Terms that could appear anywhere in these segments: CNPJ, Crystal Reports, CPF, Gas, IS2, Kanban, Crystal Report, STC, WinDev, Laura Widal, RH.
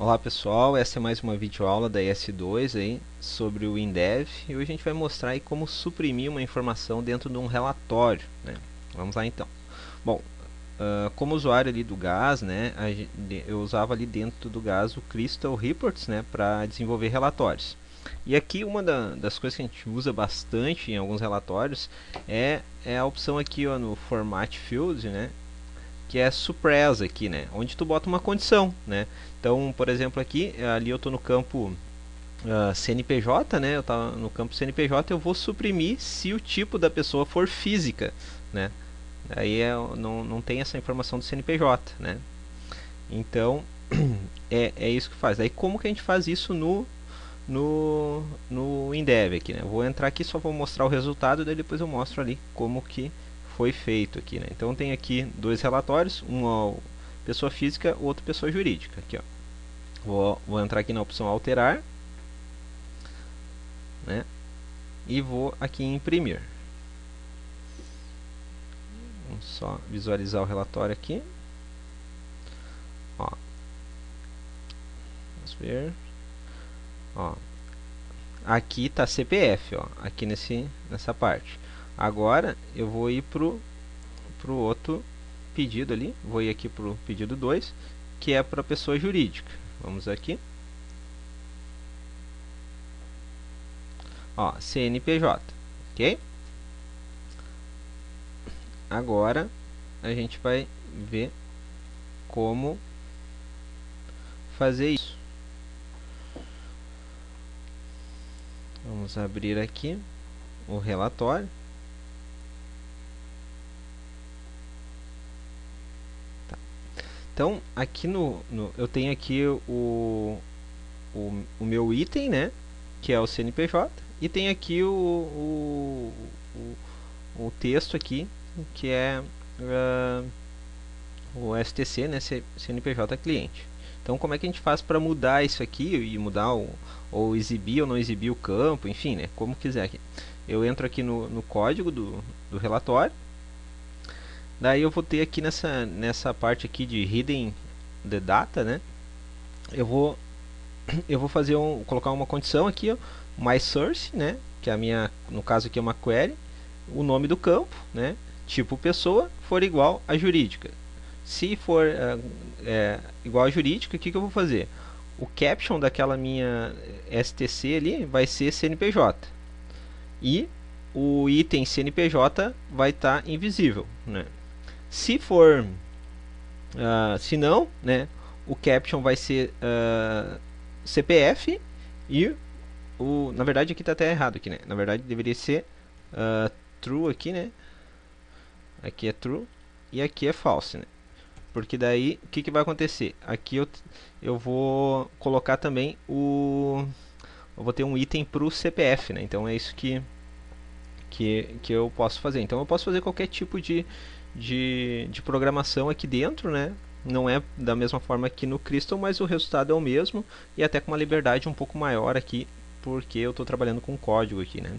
Olá pessoal, essa é mais uma videoaula da IS2 aí, sobre o WinDev, e hoje a gente vai mostrar aí como suprimir uma informação dentro de um relatório, né? Vamos lá então. Bom, como usuário ali do Gas, né, eu usava ali dentro do Gas o Crystal Reports, né, para desenvolver relatórios. E aqui uma das coisas que a gente usa bastante em alguns relatórios é a opção aqui, ó, no Format Field, né, que é surpresa aqui, né, onde tu bota uma condição, né. Então, por exemplo, aqui ali eu estou no campo CNPJ, né, eu estava no campo CNPJ, eu vou suprimir se o tipo da pessoa for física, né, aí não tem essa informação do CNPJ, né. Então é isso que faz. Aí como que a gente faz isso no WinDev aqui, né? Eu vou entrar aqui, só vou mostrar o resultado, daí depois eu mostro ali como que foi feito aqui, né? Então tem aqui dois relatórios, um pessoa física, outro pessoa jurídica. Aqui, ó. Vou entrar aqui na opção alterar, né? E vou aqui em imprimir. Vamos só visualizar o relatório aqui. Ó. Vamos ver. Ó. Aqui está CPF, ó, aqui nessa parte. Agora eu vou ir pro outro pedido ali, vou ir aqui pro pedido 2, que é para pessoa jurídica. Vamos aqui. Ó, CNPJ, OK? Agora a gente vai ver como fazer isso. Vamos abrir aqui o relatório. Então aqui eu tenho aqui o meu item, né, que é o CNPJ, e tem aqui o texto aqui, que é o STC, né, CNPJ cliente. Então como é que a gente faz para mudar isso aqui e mudar ou exibir ou não exibir o campo, enfim, né, como quiser aqui. Eu entro aqui no código do relatório. Daí eu vou ter aqui nessa parte aqui de hidden the data, né? Eu vou fazer colocar uma condição aqui, ó, my source, né, que a minha, no caso aqui é uma query, o nome do campo, né, tipo pessoa for igual a jurídica. Se for igual a jurídica, o que eu vou fazer? O caption daquela minha STC ali vai ser CNPJ. E o item CNPJ vai estar invisível, né? Se for, se não, né, o caption vai ser CPF e na verdade aqui está até errado aqui, né? Na verdade deveria ser true aqui, né? Aqui é true e aqui é false, né? Porque daí o que vai acontecer? Aqui eu vou colocar também eu vou ter um item para o CPF, né? Então é isso que eu posso fazer. Então eu posso fazer qualquer tipo de programação aqui dentro, né? Não é da mesma forma que no Crystal, mas o resultado é o mesmo, e até com uma liberdade um pouco maior aqui, porque eu estou trabalhando com código aqui, né?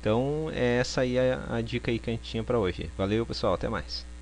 Então essa aí é a dica aí que a gente tinha para hoje. Valeu pessoal, até mais.